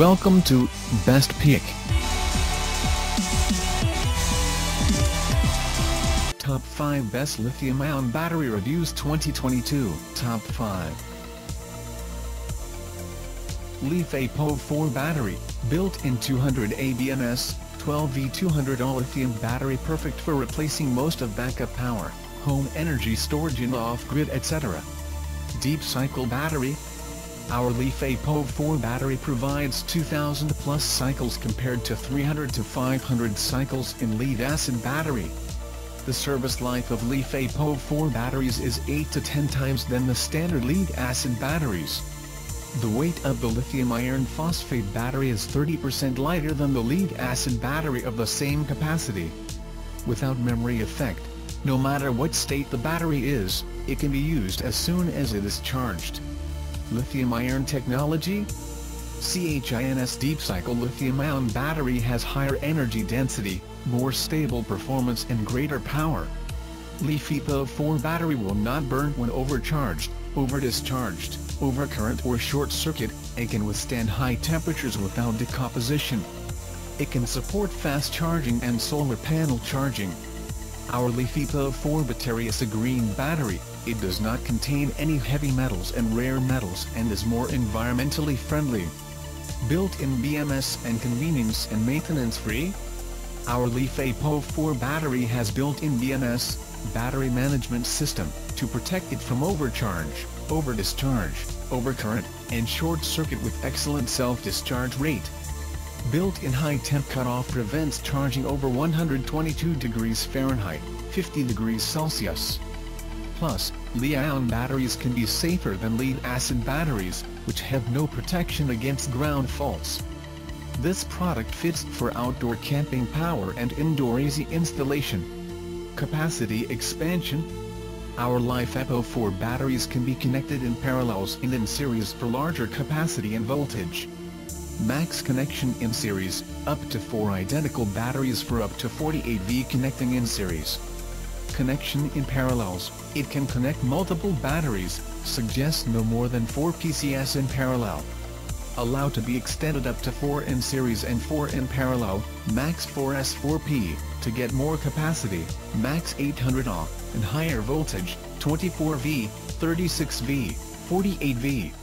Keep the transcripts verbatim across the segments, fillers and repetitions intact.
Welcome to Best Pick. Top five Best Lithium-Ion Battery Reviews twenty twenty-two. Top five. LiFePO four Battery, built-in two hundred amp hour B M S, twelve volt two hundred amp hour lithium battery, perfect for replacing most of backup power, home energy storage and off-grid et cetera. Deep Cycle Battery. Our LiFePO four battery provides two thousand plus cycles compared to three hundred to five hundred cycles in lead-acid battery. The service life of LiFePO four batteries is eight to ten times than the standard lead-acid batteries. The weight of the lithium iron phosphate battery is thirty percent lighter than the lead-acid battery of the same capacity. Without memory effect, no matter what state the battery is, it can be used as soon as it is charged. Lithium-ion technology? CHINS deep-cycle lithium-ion battery has higher energy density, more stable performance and greater power. LiFePO four battery will not burn when overcharged, over-discharged, overcurrent or short-circuit, and can withstand high temperatures without decomposition. It can support fast charging and solar panel charging. Our LiFePO four battery is a green battery. It does not contain any heavy metals and rare metals and is more environmentally friendly. Built-in B M S and convenience and maintenance free. Our LiFePO four battery has built-in B M S, battery management system, to protect it from overcharge, over-discharge, overcurrent, and short circuit with excellent self-discharge rate. Built-in high-temp cutoff prevents charging over one hundred twenty-two degrees Fahrenheit, fifty degrees Celsius. Plus, Li-ion batteries can be safer than lead-acid batteries, which have no protection against ground faults. This product fits for outdoor camping power and indoor easy installation. Capacity expansion. Our LiFePO four batteries can be connected in parallels and in series for larger capacity and voltage. Max connection in series, up to four identical batteries for up to forty-eight volts connecting in series. Connection in parallels, it can connect multiple batteries, suggests no more than four P C S in parallel. Allowed to be extended up to four in series and four in parallel, max four S four P, to get more capacity, max eight hundred amp hour, and higher voltage, twenty-four volts, thirty-six volts, forty-eight volts.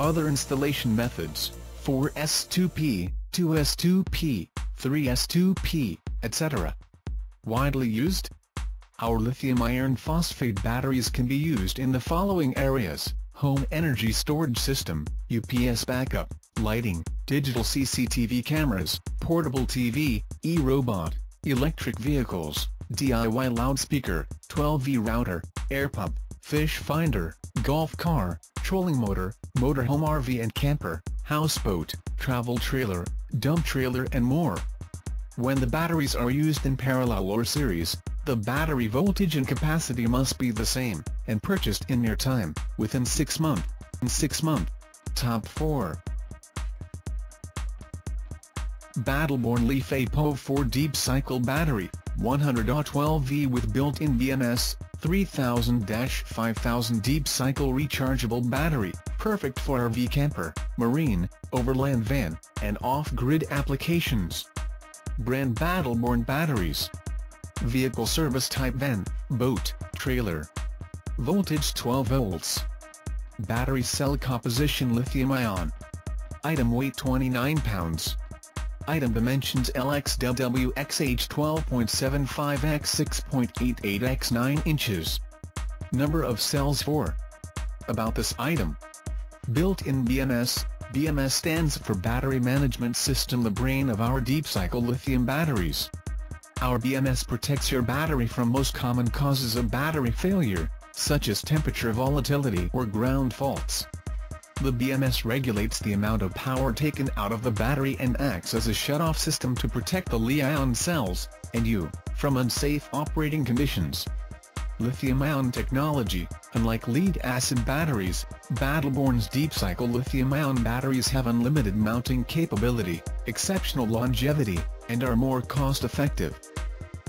Other installation methods. four S two P, two S two P, three S two P, et cetera. Widely used? Our lithium iron phosphate batteries can be used in the following areas: home energy storage system, U P S backup, lighting, digital C C T V cameras, portable T V, e-robot, electric vehicles, D I Y loudspeaker, twelve volt router, air pump, fish finder, golf car, trolling motor, motorhome R V and camper, houseboat, travel trailer, dump trailer and more. When the batteries are used in parallel or series, the battery voltage and capacity must be the same, and purchased in near time, within six months. In six months. Top four. Battle Born LiFePO four Deep Cycle Battery, one hundred amp hour twelve volt with built-in B M S, three thousand to five thousand Deep Cycle Rechargeable Battery, perfect for R V camper, marine, overland van, and off-grid applications. Brand Battle Born batteries. Vehicle service type van, boat, trailer. Voltage twelve volts. Battery cell composition lithium-ion. Item weight twenty-nine pounds. Item dimensions L X W W X H twelve point seven five by six point eight eight by nine inches. Number of cells four. About this item. Built-in B M S. B M S stands for Battery Management System, the brain of our deep-cycle lithium batteries. Our B M S protects your battery from most common causes of battery failure, such as temperature volatility or ground faults. The B M S regulates the amount of power taken out of the battery and acts as a shut-off system to protect the Li-ion cells, and you, from unsafe operating conditions. Lithium-ion technology. Unlike lead-acid batteries, Battle Born's deep-cycle lithium-ion batteries have unlimited mounting capability, exceptional longevity, and are more cost-effective.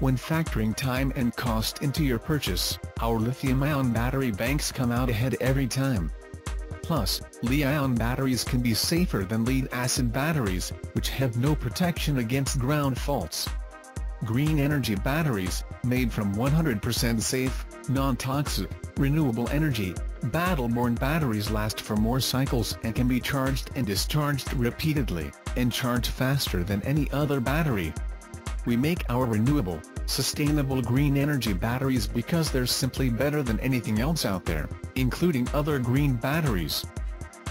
When factoring time and cost into your purchase, our lithium-ion battery banks come out ahead every time. Plus, Li-ion batteries can be safer than lead-acid batteries, which have no protection against ground faults. Green energy batteries, made from one hundred percent safe, non-toxic, renewable energy, Battle Born batteries last for more cycles and can be charged and discharged repeatedly, and charge faster than any other battery. We make our renewable, sustainable green energy batteries because they're simply better than anything else out there, including other green batteries.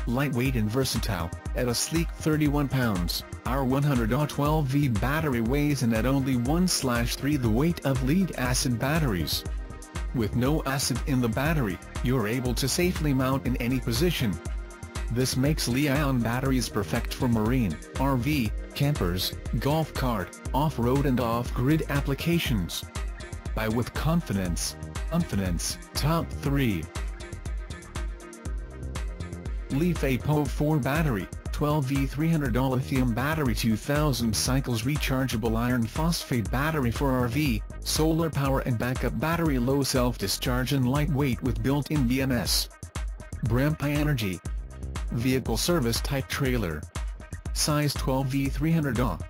Lightweight and versatile, at a sleek thirty-one pounds, our one hundred amp twelve volt battery weighs in at only one third the weight of lead-acid batteries. With no acid in the battery, you're able to safely mount in any position. This makes Li-ion batteries perfect for marine, R V, campers, golf cart, off-road and off-grid applications. Buy with confidence. Confidence. Top three. LiFePO four battery, twelve volt three hundred amp lithium battery, two thousand cycles rechargeable iron phosphate battery for R V, solar power and backup battery, low self-discharge and lightweight with built-in B M S. Brampi Energy. Vehicle service type trailer. Size twelve volt three hundred amp.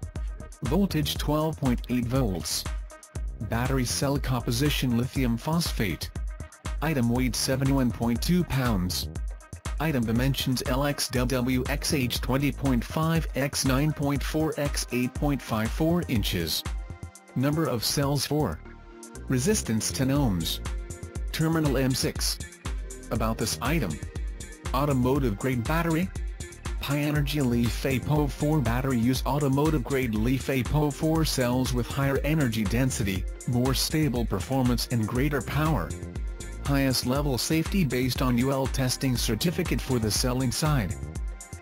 Voltage twelve point eight volts. Battery cell composition lithium phosphate. Item weight seventy-one point two pounds. Item dimensions L X W W X H twenty point five by nine point four by eight point five four inches. Number of cells four. Resistance ten ohms. Terminal M six. About this item. Automotive grade battery. High energy LiFePO four battery. Use automotive grade LiFePO four cells with higher energy density, more stable performance and greater power. Highest level safety based on U L testing certificate for the selling side.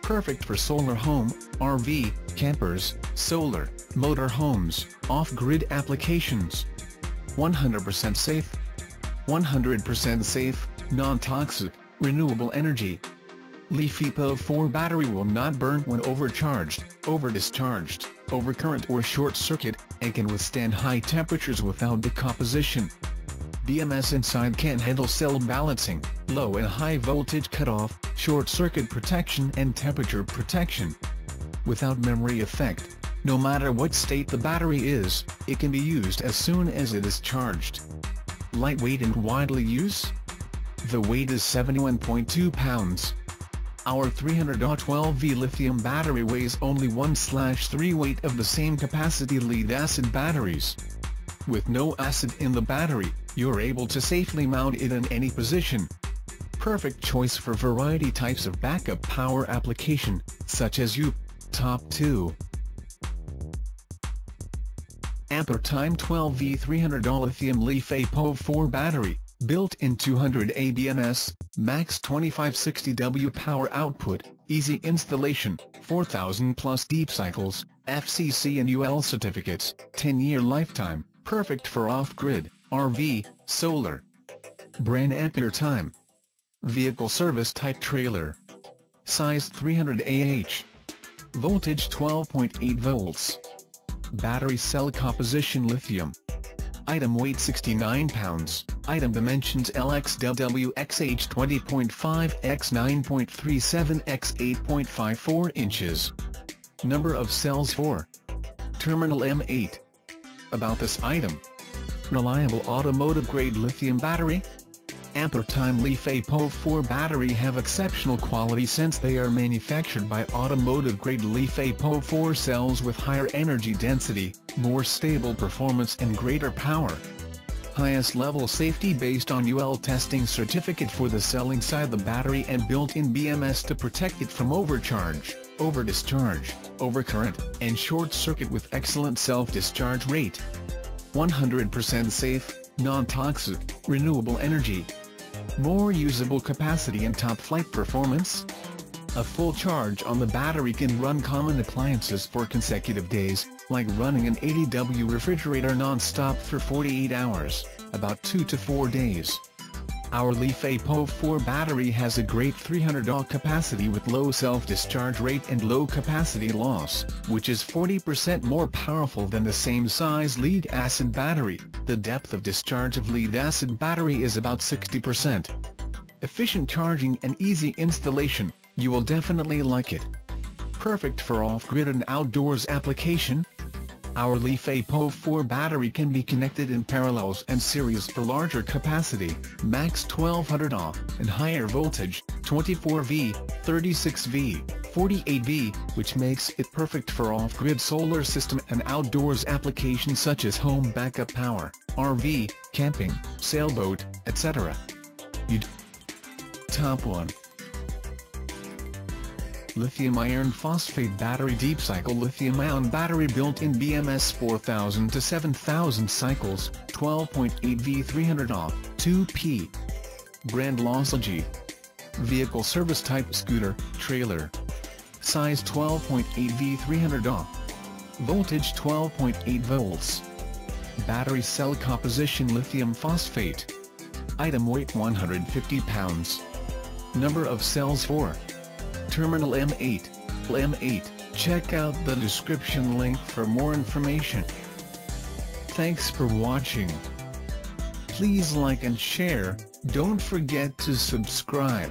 Perfect for solar home, R V, campers, solar, motor homes, off-grid applications. one hundred percent safe. one hundred percent safe, non-toxic, renewable energy. LiFePO four battery will not burn when overcharged, over-discharged, overcurrent or short-circuit, and can withstand high temperatures without decomposition. B M S inside can handle cell balancing, low and high voltage cutoff, short-circuit protection and temperature protection. Without memory effect, no matter what state the battery is, it can be used as soon as it is charged. Lightweight and widely used? The weight is seventy-one point two pounds. Our three hundred amp twelve volt lithium battery weighs only one third weight of the same capacity lead-acid batteries. With no acid in the battery, you're able to safely mount it in any position. Perfect choice for variety types of backup power application, such as U L. Top two. Ampere Time twelve volt three hundred amp lithium LiFePO four battery, built-in two hundred amp B M S, max twenty-five sixty watt power output, easy installation, four thousand plus deep cycles, F C C and U L certificates, ten year lifetime, perfect for off-grid, R V, solar. Brand Ampere Time. Vehicle service type trailer. Size three hundred amp hours. Voltage twelve point eight volts. Battery cell composition lithium. Item weight sixty-nine pounds. Item dimensions L X W W X H twenty point five by nine point three seven by eight point five four inches. Number of cells four. Terminal M eight. About this item. Reliable automotive grade lithium battery. Ampere Time LiFePO four battery have exceptional quality since they are manufactured by automotive grade LiFePO four cells with higher energy density, more stable performance and greater power. Highest level safety based on U L testing certificate for the selling side. The battery and built-in B M S to protect it from overcharge, over-discharge, overcurrent, and short circuit with excellent self-discharge rate. one hundred percent safe, non-toxic, renewable energy. More usable capacity and top-flight performance. A full charge on the battery can run common appliances for consecutive days, like running an eighty watt refrigerator non-stop for forty-eight hours, about two to four days. Our LiFePO four battery has a great three hundred amp capacity with low self-discharge rate and low capacity loss, which is forty percent more powerful than the same size lead-acid battery. The depth of discharge of lead-acid battery is about sixty percent. efficient charging and easy installation, you will definitely like it. Perfect for off-grid and outdoors application. Our LiFePO four battery can be connected in parallels and series for larger capacity, max twelve hundred amp, and higher voltage, twenty-four volt, thirty-six volt, forty-eight volt, which makes it perfect for off-grid solar system and outdoors applications such as home backup power, R V, camping, sailboat, et cetera. You'd Top one. Lithium iron phosphate battery. Deep cycle lithium ion battery built in B M S four thousand to seven thousand cycles, twelve point eight volt, three hundred amp, two pounds. Brand Lossogy. Vehicle service type scooter, trailer. Size twelve point eight volt, three hundred amp. Voltage twelve point eight volts. Battery cell composition lithium phosphate. Item weight one hundred fifty pounds. Number of cells four. Terminal M eight, L M eight, check out the description link for more information. Thanks for watching. Please like and share, don't forget to subscribe.